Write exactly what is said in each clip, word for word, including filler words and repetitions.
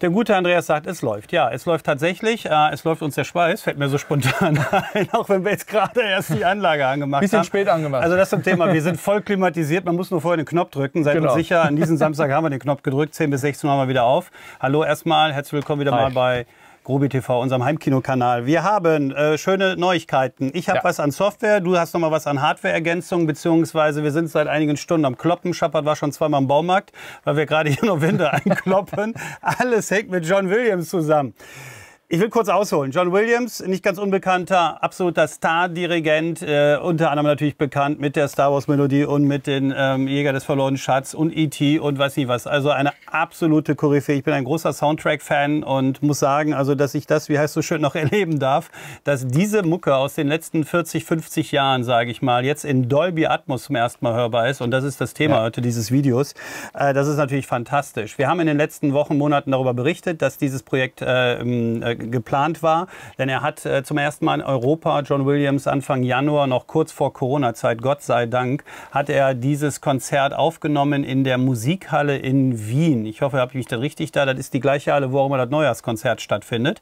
Der gute Andreas sagt, es läuft. Ja, es läuft tatsächlich. Äh, es läuft uns der Schweiß, fällt mir so spontan ein, auch wenn wir jetzt gerade erst die Anlage angemacht bisschen haben. Bisschen spät angemacht. Also das zum Thema, wir sind voll klimatisiert, man muss nur vorher den Knopf drücken. Seid genau. uns sicher, an diesem Samstag haben wir den Knopf gedrückt, zehn bis sechzehn haben wir wieder auf. Hallo erstmal, herzlich willkommen wieder Hi. mal bei Grobi T V, unserem Heimkinokanal. Wir haben äh, schöne Neuigkeiten. Ich habe ja. was an Software, du hast noch mal was an Hardware-Ergänzungen, beziehungsweise wir sind seit einigen Stunden am Kloppen. Schappert war schon zweimal im Baumarkt, weil wir gerade hier noch Wände einkloppen. Alles hängt mit John Williams zusammen. Ich will kurz ausholen. John Williams, nicht ganz unbekannter, absoluter Stardirigent, äh, unter anderem natürlich bekannt mit der Star Wars Melodie und mit den ähm, Jäger des verlorenen Schatzes und E T und weiß nicht was. Also eine absolute Koryphäe. Ich bin ein großer Soundtrack-Fan und muss sagen, also dass ich das, wie heißt so schön, noch erleben darf, dass diese Mucke aus den letzten vierzig, fünfzig Jahren, sage ich mal, jetzt in Dolby Atmos zum ersten Mal hörbar ist. Und das ist das Thema ja. heute dieses Videos. Äh, das ist natürlich fantastisch. Wir haben in den letzten Wochen, Monaten darüber berichtet, dass dieses Projekt äh, äh, geplant war, denn er hat äh, zum ersten Mal in Europa, John Williams, Anfang Januar, noch kurz vor Corona-Zeit, Gott sei Dank, hat er dieses Konzert aufgenommen in der Musikhalle in Wien. Ich hoffe, habe ich mich da richtig da. Das ist die gleiche Halle, wo auch immer das Neujahrskonzert stattfindet.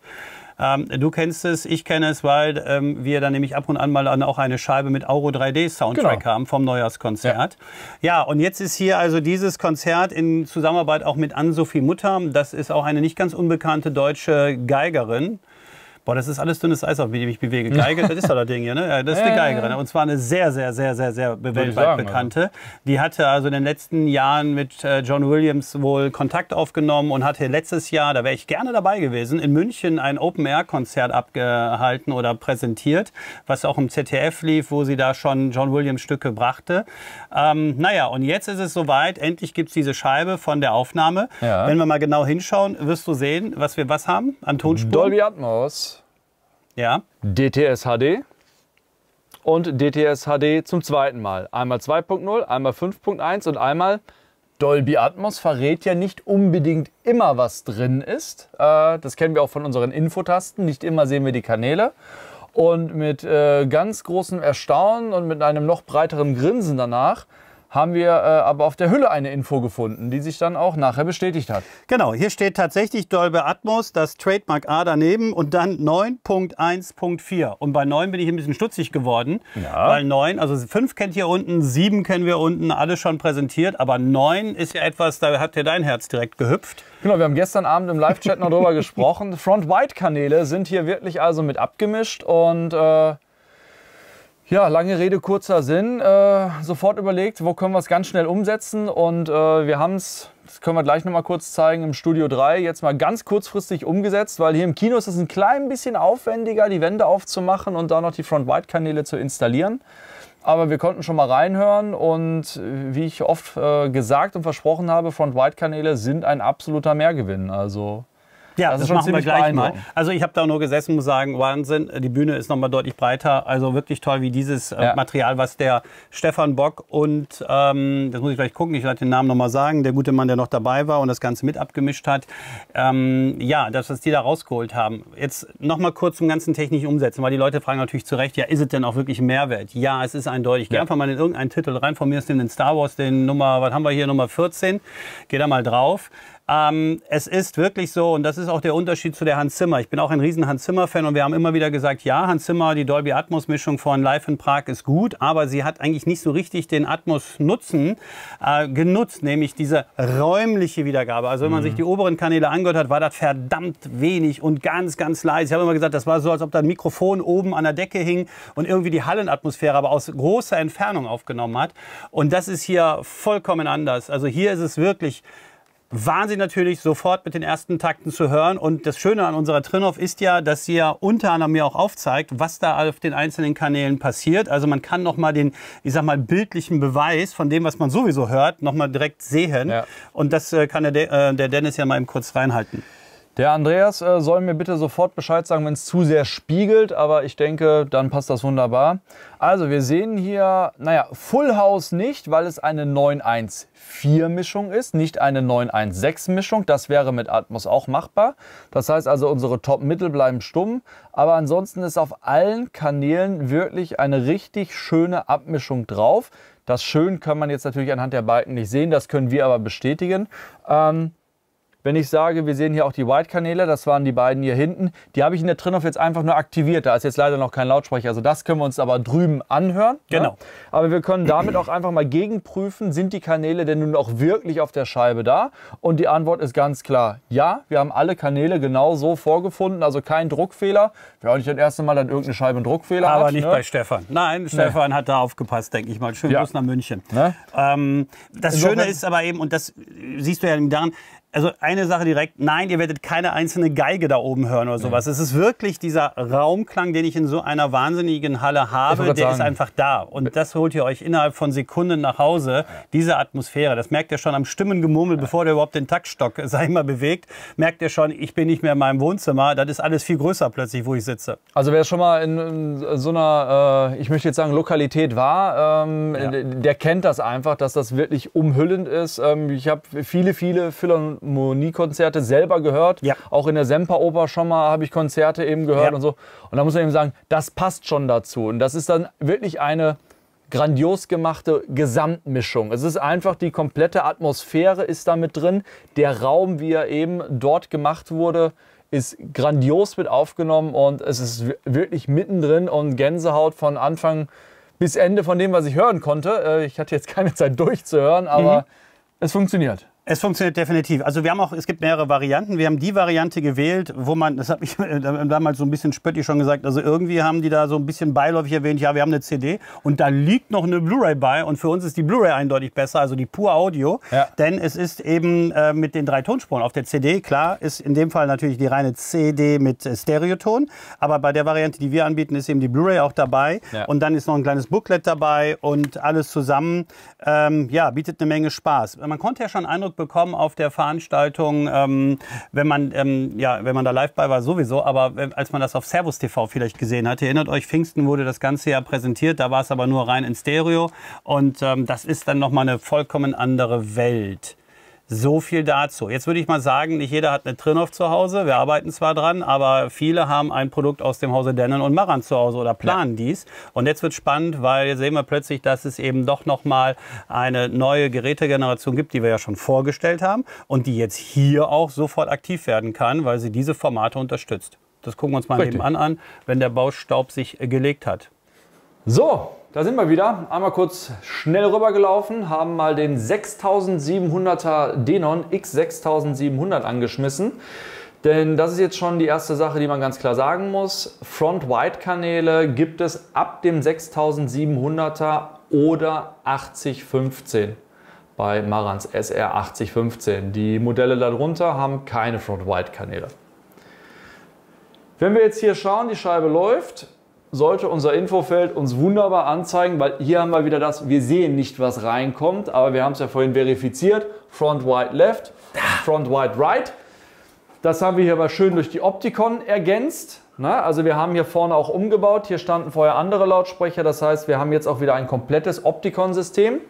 Ähm, du kennst es, ich kenne es, weil ähm, wir dann nämlich ab und an mal dann auch eine Scheibe mit Auro drei D Soundtrack genau. haben vom Neujahrskonzert. Ja. ja, und jetzt ist hier also dieses Konzert in Zusammenarbeit auch mit Ann-Sophie Mutter. Das ist auch eine nicht ganz unbekannte deutsche Geigerin. Boah, das ist alles dünnes Eis, auf dem ich mich bewege. Geige, das ist doch das Ding hier, ne? Das ist eine Geigerin. Und zwar eine sehr, sehr, sehr, sehr, sehr weltweit bekannte. Also. Die hatte also in den letzten Jahren mit John Williams wohl Kontakt aufgenommen und hatte letztes Jahr, da wäre ich gerne dabei gewesen, in München ein Open-Air-Konzert abgehalten oder präsentiert, was auch im Z D F lief, wo sie da schon John Williams-Stücke brachte. Ähm, naja, und jetzt ist es soweit. Endlich gibt es diese Scheibe von der Aufnahme. Ja. Wenn wir mal genau hinschauen, wirst du sehen, was wir was haben an Tonspuren. Dolby Atmos. Ja. D T S H D und D T S H D zum zweiten Mal. Einmal zwei Punkt null, einmal fünf Punkt eins und einmal Dolby Atmos verrät ja nicht unbedingt immer, was drin ist. Das kennen wir auch von unseren Infotasten. Nicht immer sehen wir die Kanäle. Und mit ganz großem Erstaunen und mit einem noch breiteren Grinsen danach haben wir äh, aber auf der Hülle eine Info gefunden, die sich dann auch nachher bestätigt hat. Genau, hier steht tatsächlich Dolby Atmos, das Trademark A daneben und dann neun Punkt eins Punkt vier. Und bei neun bin ich ein bisschen stutzig geworden, ja. weil neun, also fünf kennt ihr unten, sieben kennen wir unten, alles schon präsentiert, aber neun ist ja etwas, da hat ja dein Herz direkt gehüpft. Genau, wir haben gestern Abend im Live-Chat noch drüber gesprochen. Front-Wide-Kanäle sind hier wirklich also mit abgemischt und... Äh Ja, lange Rede, kurzer Sinn. Äh, sofort überlegt, wo können wir es ganz schnell umsetzen. Und äh, wir haben es, das können wir gleich nochmal kurz zeigen, im Studio drei jetzt mal ganz kurzfristig umgesetzt, weil hier im Kino ist es ein klein bisschen aufwendiger, die Wände aufzumachen und da noch die Front-Wide-Kanäle zu installieren. Aber wir konnten schon mal reinhören und wie ich oft äh, gesagt und versprochen habe, Front-Wide-Kanäle sind ein absoluter Mehrgewinn. Also... Ja, das, das machen wir gleich mal. Also ich habe da nur gesessen, muss sagen, Wahnsinn, die Bühne ist nochmal deutlich breiter. Also wirklich toll, wie dieses äh, ja. Material, was der Stefan Bock und, ähm, das muss ich gleich gucken, ich werde den Namen nochmal sagen, der gute Mann, der noch dabei war und das Ganze mit abgemischt hat. Ähm, ja, das, was die da rausgeholt haben. Jetzt nochmal kurz zum ganzen technischen Umsetzen, weil die Leute fragen natürlich zu Recht, ja, ist es denn auch wirklich ein Mehrwert? Ja, es ist eindeutig. Ich gehe ja. einfach mal in irgendeinen Titel rein, von mir ist den Star Wars, den Nummer, was haben wir hier, Nummer vierzehn. Geh da mal drauf. Ähm, es ist wirklich so, und das ist auch der Unterschied zu der Hans Zimmer. Ich bin auch ein riesen Hans Zimmer-Fan und wir haben immer wieder gesagt, ja, Hans Zimmer, die Dolby Atmos-Mischung von Live in Prag ist gut, aber sie hat eigentlich nicht so richtig den Atmos-Nutzen äh, genutzt, nämlich diese räumliche Wiedergabe. Also wenn man mhm. sich die oberen Kanäle angehört hat, war das verdammt wenig und ganz, ganz leise. Ich habe immer gesagt, das war so, als ob da ein Mikrofon oben an der Decke hing und irgendwie die Hallenatmosphäre aber aus großer Entfernung aufgenommen hat. Und das ist hier vollkommen anders. Also hier ist es wirklich... Wahnsinn natürlich, sofort mit den ersten Takten zu hören. Und das Schöne an unserer Trinnov ist ja, dass sie ja unter anderem ja auch aufzeigt, was da auf den einzelnen Kanälen passiert. Also man kann nochmal den, ich sag mal, bildlichen Beweis von dem, was man sowieso hört, nochmal direkt sehen. Ja. Und das kann der, De- der Dennis ja mal eben kurz reinhalten. Der Andreas äh, soll mir bitte sofort Bescheid sagen, wenn es zu sehr spiegelt, aber ich denke, dann passt das wunderbar. Also wir sehen hier, naja, Full House nicht, weil es eine neun eins vier-Mischung ist, nicht eine neun eins sechs-Mischung. Das wäre mit Atmos auch machbar. Das heißt also, unsere Top-Mittel bleiben stumm. Aber ansonsten ist auf allen Kanälen wirklich eine richtig schöne Abmischung drauf. Das Schön kann man jetzt natürlich anhand der Balken nicht sehen, das können wir aber bestätigen. Ähm, Wenn ich sage, wir sehen hier auch die Wide-Kanäle, das waren die beiden hier hinten, die habe ich in der Trinnov jetzt einfach nur aktiviert. Da ist jetzt leider noch kein Lautsprecher, also das können wir uns aber drüben anhören. Genau. Ne? Aber wir können damit auch einfach mal gegenprüfen, sind die Kanäle denn nun auch wirklich auf der Scheibe da? Und die Antwort ist ganz klar, ja, wir haben alle Kanäle genau so vorgefunden, also kein Druckfehler. Wäre auch nicht das erste Mal, dann irgendeine Scheibe einen Druckfehler aber hat. Aber nicht ne? bei Stefan. Nein, Stefan nee. hat da aufgepasst, denke ich mal. Schön ja. Los nach München. Ne? Ähm, das Insofern Schöne ist aber eben, und das siehst du ja daran, also eine Sache direkt, nein, ihr werdet keine einzelne Geige da oben hören oder sowas. Ja. Es ist wirklich dieser Raumklang, den ich in so einer wahnsinnigen Halle habe, der ist einfach da. Und das holt ihr euch innerhalb von Sekunden nach Hause, diese Atmosphäre. Das merkt ihr schon am Stimmengemummel, ja. bevor der überhaupt den Taktstock, sag ich mal, bewegt. Merkt ihr schon, ich bin nicht mehr in meinem Wohnzimmer. Das ist alles viel größer plötzlich, wo ich sitze. Also wer schon mal in, in so einer, äh, ich möchte jetzt sagen, Lokalität war, ähm, ja. der, der kennt das einfach, dass das wirklich umhüllend ist. Ähm, ich habe viele, viele Füller Philharmoniekonzerte selber gehört, ja. auch in der Semperoper schon mal habe ich Konzerte eben gehört ja. und so. Und da muss man eben sagen, das passt schon dazu. Und das ist dann wirklich eine grandios gemachte Gesamtmischung. Es ist einfach, die komplette Atmosphäre ist da mit drin. Der Raum, wie er eben dort gemacht wurde, ist grandios mit aufgenommen und es ist wirklich mittendrin und Gänsehaut von Anfang bis Ende von dem, was ich hören konnte. Ich hatte jetzt keine Zeit durchzuhören, aber mhm. es funktioniert. Es funktioniert definitiv. Also wir haben auch, es gibt mehrere Varianten. Wir haben die Variante gewählt, wo man, das habe ich damals so ein bisschen spöttisch schon gesagt, also irgendwie haben die da so ein bisschen beiläufig erwähnt, ja, wir haben eine C D und da liegt noch eine Blu-ray bei und für uns ist die Blu-ray eindeutig besser, also die Pureaudio, ja. denn es ist eben äh, mit den drei Tonspuren auf der C D, klar, ist in dem Fall natürlich die reine C D mit äh, Stereoton, aber bei der Variante, die wir anbieten, ist eben die Blu-ray auch dabei ja. und dann ist noch ein kleines Booklet dabei und alles zusammen, ähm, ja, bietet eine Menge Spaß. Man konnte ja schon einen Eindruck bekommen auf der Veranstaltung, ähm, wenn man ähm, ja, wenn man da live bei war sowieso, aber als man das auf Servus T V vielleicht gesehen hat, erinnert euch, Pfingsten wurde das Ganze ja präsentiert, da war es aber nur rein in Stereo und ähm, das ist dann nochmal eine vollkommen andere Welt. So viel dazu. Jetzt würde ich mal sagen, nicht jeder hat eine Trinnov zu Hause, wir arbeiten zwar dran, aber viele haben ein Produkt aus dem Hause Denon und Marantz zu Hause oder planen ja. dies. Und jetzt wird es spannend, weil jetzt sehen wir plötzlich, dass es eben doch nochmal eine neue Gerätegeneration gibt, die wir ja schon vorgestellt haben und die jetzt hier auch sofort aktiv werden kann, weil sie diese Formate unterstützt. Das gucken wir uns mal nebenan an, wenn der Baustaub sich gelegt hat. So, da sind wir wieder. Einmal kurz schnell rübergelaufen, haben mal den sechstausendsiebenhunderter Denon X sechstausendsiebenhundert angeschmissen. Denn das ist jetzt schon die erste Sache, die man ganz klar sagen muss. Front-Wide-Kanäle gibt es ab dem sechstausendsiebenhunderter oder achtzig fünfzehn bei Marantz S R achtzig fünfzehn. Die Modelle darunter haben keine Front-Wide-Kanäle. Wenn wir jetzt hier schauen, die Scheibe läuft, sollte unser Infofeld uns wunderbar anzeigen, weil hier haben wir wieder das, wir sehen nicht, was reinkommt, aber wir haben es ja vorhin verifiziert, Front Wide Left, Front Wide Right. Das haben wir hier aber schön durch die Opticon ergänzt. Na, also wir haben hier vorne auch umgebaut, hier standen vorher andere Lautsprecher, das heißt, wir haben jetzt auch wieder ein komplettes Opticon-System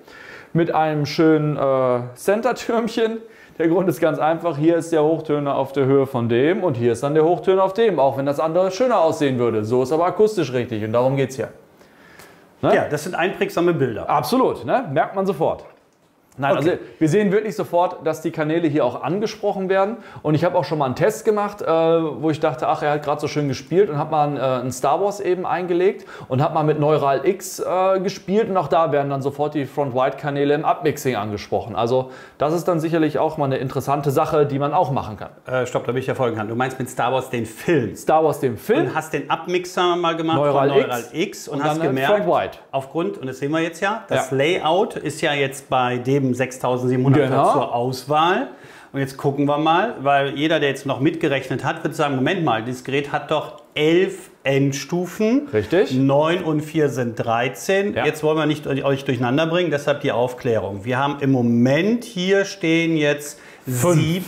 mit einem schönen äh, Center-Türmchen. Der Grund ist ganz einfach, hier ist der Hochtöner auf der Höhe von dem und hier ist dann der Hochtöner auf dem, auch wenn das andere schöner aussehen würde. So ist aber akustisch richtig und darum geht es hier. Ne? Ja, das sind einprägsame Bilder. Absolut, ne? Merkt man sofort. Nein, okay. Also wir sehen wirklich sofort, dass die Kanäle hier auch angesprochen werden und ich habe auch schon mal einen Test gemacht, äh, wo ich dachte, ach, er hat gerade so schön gespielt und habe mal einen, äh, einen Star Wars eben eingelegt und habe mal mit Neural X äh, gespielt und auch da werden dann sofort die Front-Wide-Kanäle im Upmixing angesprochen. Also das ist dann sicherlich auch mal eine interessante Sache, die man auch machen kann. Äh, stopp, da bin ich ja folgen kann. Du meinst mit Star Wars den Film? Star Wars den Film. Und hast den Upmixer mal gemacht Neural von Neural X, X und, und hast gemerkt, Front-Wide. Aufgrund, und das sehen wir jetzt ja, das ja. Layout ist ja jetzt bei dem sechstausendsiebenhundert genau. zur Auswahl. Und jetzt gucken wir mal, weil jeder, der jetzt noch mitgerechnet hat, wird sagen, Moment mal, dieses Gerät hat doch elf Endstufen. Richtig. neun und vier sind dreizehn. Ja. Jetzt wollen wir nicht euch durcheinander bringen, deshalb die Aufklärung. Wir haben im Moment hier stehen jetzt sieben.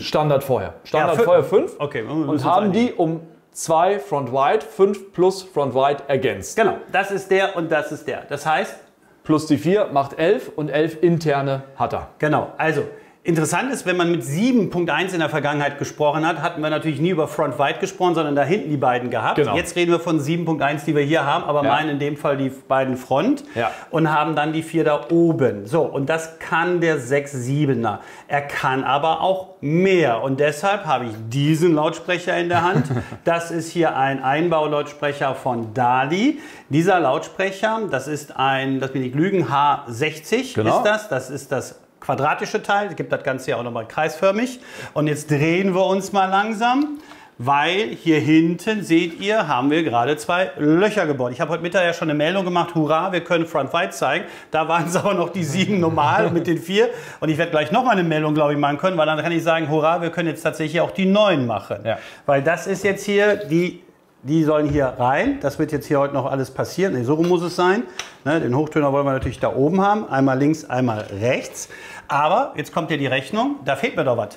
Standard vorher. Standard ja, vorher fünf. Okay, und haben die um zwei Front-Wide, fünf plus Front-Wide ergänzt. Genau, das ist der und das ist der. Das heißt, plus die vier macht elf und elf interne hat er. Genau, also Interessant ist, wenn man mit sieben Punkt eins in der Vergangenheit gesprochen hat, hatten wir natürlich nie über Front Wide gesprochen, sondern da hinten die beiden gehabt. Genau. Jetzt reden wir von sieben Punkt eins, die wir hier haben, aber ja. meinen in dem Fall die beiden Front ja. und haben dann die vier da oben. So, und das kann der sechs Komma siebener. Er kann aber auch mehr und deshalb habe ich diesen Lautsprecher in der Hand. Das ist hier ein Einbaulautsprecher von Dali. Dieser Lautsprecher, das ist ein, lass mich nicht lügen, H sechzig genau. ist das. Das ist das quadratische Teil, gibt das Ganze ja auch nochmal kreisförmig. Und jetzt drehen wir uns mal langsam, weil hier hinten, seht ihr, haben wir gerade zwei Löcher gebohrt. Ich habe heute Mittag ja schon eine Meldung gemacht, hurra, wir können Front Wide zeigen. Da waren es aber noch die sieben normal mit den vier. Und ich werde gleich nochmal eine Meldung, glaube ich, machen können, weil dann kann ich sagen, hurra, wir können jetzt tatsächlich auch die neun machen. Ja. Weil das ist jetzt hier die... Die sollen hier rein. Das wird jetzt hier heute noch alles passieren. Nee, so rum muss es sein. Ne, den Hochtöner wollen wir natürlich da oben haben. Einmal links, einmal rechts. Aber jetzt kommt hier die Rechnung. Da fehlt mir doch was.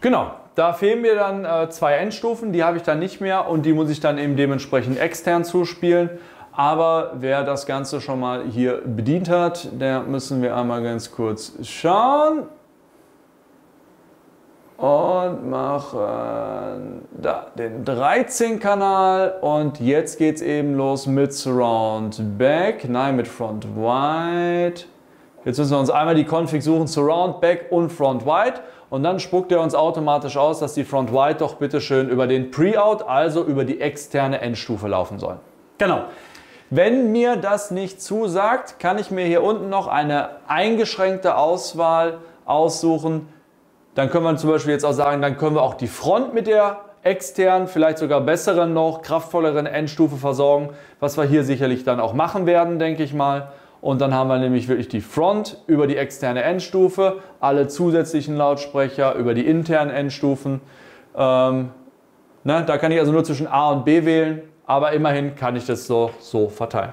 Genau. Da fehlen mir dann äh, zwei Endstufen. Die habe ich dann nicht mehr. Und die muss ich dann eben dementsprechend extern zuspielen. Aber wer das Ganze schon mal hier bedient hat, der müssen wir einmal ganz kurz schauen. Und machen da den dreizehn Kanal und jetzt geht's eben los mit Surround Back, nein mit Front Wide. Jetzt müssen wir uns einmal die Config suchen, Surround Back und Front Wide und dann spuckt er uns automatisch aus, dass die Front Wide doch bitte schön über den Preout, also über die externe Endstufe laufen sollen. Genau. Wenn mir das nicht zusagt, kann ich mir hier unten noch eine eingeschränkte Auswahl aussuchen. Dann können wir zum Beispiel jetzt auch sagen, dann können wir auch die Front mit der externen, vielleicht sogar besseren noch, kraftvolleren Endstufe versorgen, was wir hier sicherlich dann auch machen werden, denke ich mal. Und dann haben wir nämlich wirklich die Front über die externe Endstufe, alle zusätzlichen Lautsprecher über die internen Endstufen. Ähm, ne, da kann ich also nur zwischen A und B wählen, aber immerhin kann ich das so, so verteilen.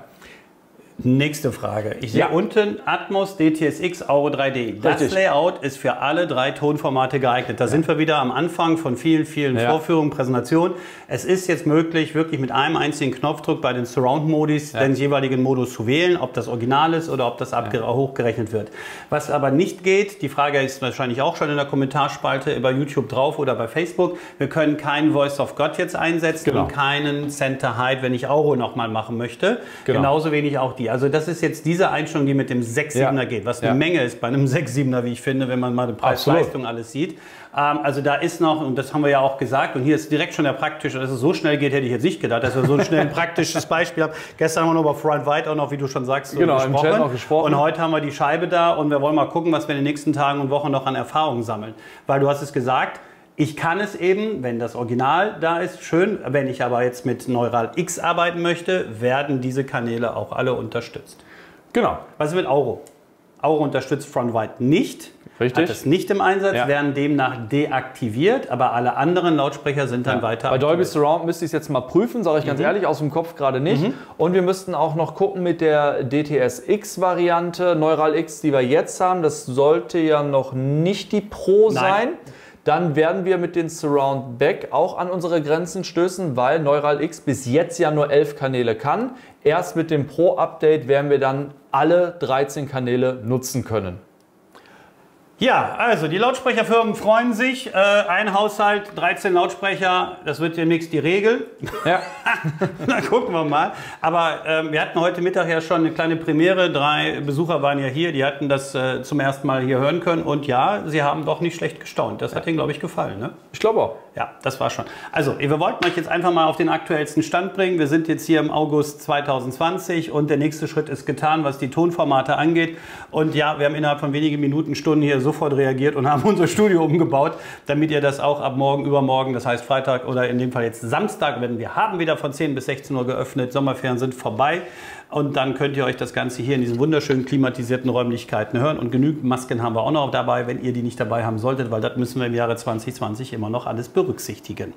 Nächste Frage. Ich sehe ja. unten Atmos, D T S X, Auro drei D. Das Richtig. Layout ist für alle drei Tonformate geeignet. Da ja. sind wir wieder am Anfang von vielen, vielen ja. Vorführungen, Präsentationen. Es ist jetzt möglich, wirklich mit einem einzigen Knopfdruck bei den Surround-Modis ja. den jeweiligen Modus zu wählen, ob das Original ist oder ob das ja. hochgerechnet wird. Was aber nicht geht, die Frage ist wahrscheinlich auch schon in der Kommentarspalte bei YouTube drauf oder bei Facebook, wir können keinen Voice of God jetzt einsetzen genau. und keinen Center Hide, wenn ich Auro nochmal machen möchte. Genau. Genauso wenig auch die. Also das ist jetzt diese Einstellung, die mit dem sechs Komma siebener ja. geht, was eine ja. Menge ist bei einem sechs Komma siebener, wie ich finde, wenn man mal die Preis-Leistung alles sieht. Ähm, also da ist noch, und das haben wir ja auch gesagt, und hier ist direkt schon der praktische, dass es so schnell geht, hätte ich jetzt nicht gedacht, dass wir so schnell ein praktisches Beispiel haben. Gestern haben wir noch über Front Wide auch noch, wie du schon sagst, genau, gesprochen. Im Chat noch gesprochen. Und heute haben wir die Scheibe da und wir wollen mal gucken, was wir in den nächsten Tagen und Wochen noch an Erfahrungen sammeln. Weil du hast es gesagt, ich kann es eben, wenn das Original da ist, schön. Wenn ich aber jetzt mit Neural X arbeiten möchte, werden diese Kanäle auch alle unterstützt. Genau. Was ist mit Auro? Auro unterstützt Front Wide nicht. Richtig. Hat es nicht im Einsatz, ja. werden demnach deaktiviert, aber alle anderen Lautsprecher sind dann ja. weiter. Bei Dolby Surround müsste ich es jetzt mal prüfen, sage ich ganz mhm. ehrlich, aus dem Kopf gerade nicht. Mhm. Und wir müssten auch noch gucken mit der D T S X-Variante, Neural X, die wir jetzt haben. Das sollte ja noch nicht die Pro Nein. sein. Dann werden wir mit den Surround Back auch an unsere Grenzen stößen, weil Neural X bis jetzt ja nur elf Kanäle kann. Erst mit dem Pro-Update werden wir dann alle dreizehn Kanäle nutzen können. Ja, also die Lautsprecherfirmen freuen sich. Äh, ein Haushalt, dreizehn Lautsprecher, das wird demnächst die Regel. Ja. Dann gucken wir mal. Aber äh, wir hatten heute Mittag ja schon eine kleine Premiere. Drei Besucher waren ja hier, die hatten das äh, zum ersten Mal hier hören können. Und ja, sie haben doch nicht schlecht gestaunt. Das ja. hat ihnen, glaube ich, gefallen. Ne? Ich glaube auch. Ja, das war schon. Also, wir wollten euch jetzt einfach mal auf den aktuellsten Stand bringen. Wir sind jetzt hier im August zweitausendzwanzig und der nächste Schritt ist getan, was die Tonformate angeht. Und ja, wir haben innerhalb von wenigen Minuten, Stunden hier sofort reagiert und haben unser Studio umgebaut, damit ihr das auch ab morgen, übermorgen, das heißt Freitag oder in dem Fall jetzt Samstag, wenn wir haben wieder von zehn bis sechzehn Uhr geöffnet, Sommerferien sind vorbei. Und dann könnt ihr euch das Ganze hier in diesen wunderschönen klimatisierten Räumlichkeiten hören. Und genügend Masken haben wir auch noch dabei, wenn ihr die nicht dabei haben solltet, weil das müssen wir im Jahre zwanzig zwanzig immer noch alles berücksichtigen.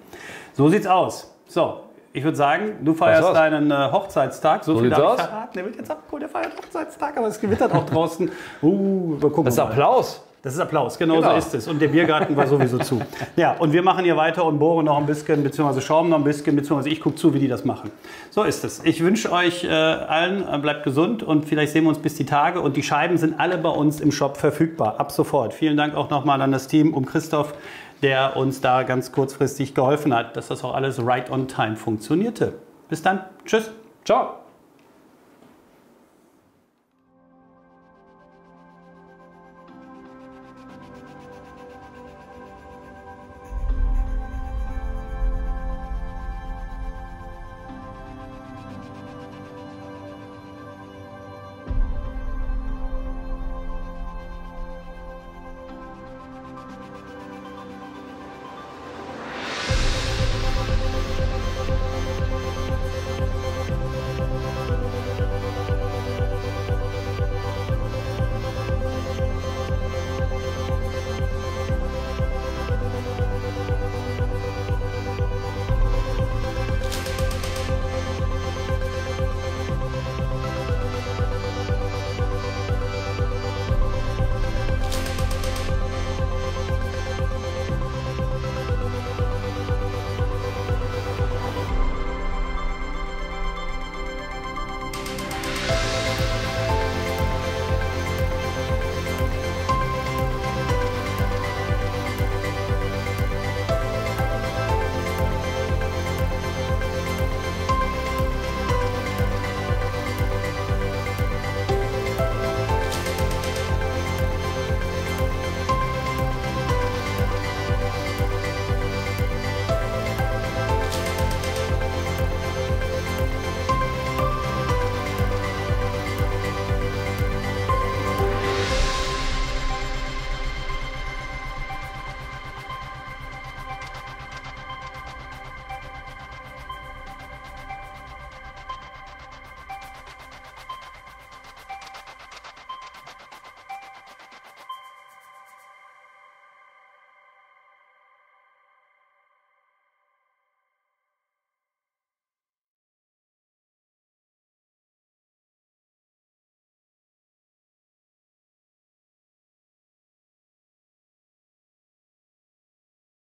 So sieht's aus. So, ich würde sagen, du feierst deinen äh, Hochzeitstag. So, so viel darf ich aus? verraten. Der wird jetzt abgeholt, der feiert Hochzeitstag, aber es gewittert auch draußen. Uh, wir gucken mal. Das ist Applaus. Das ist Applaus, genau, genau so ist es. Und der Biergarten war sowieso zu. Ja, und wir machen hier weiter und bohren noch ein bisschen, beziehungsweise schrauben noch ein bisschen, beziehungsweise ich gucke zu, wie die das machen. So ist es. Ich wünsche euch äh, allen, äh, bleibt gesund und vielleicht sehen wir uns bis die Tage. Und die Scheiben sind alle bei uns im Shop verfügbar, ab sofort. Vielen Dank auch nochmal an das Team um Christoph, der uns da ganz kurzfristig geholfen hat, dass das auch alles right on time funktionierte. Bis dann. Tschüss. Ciao.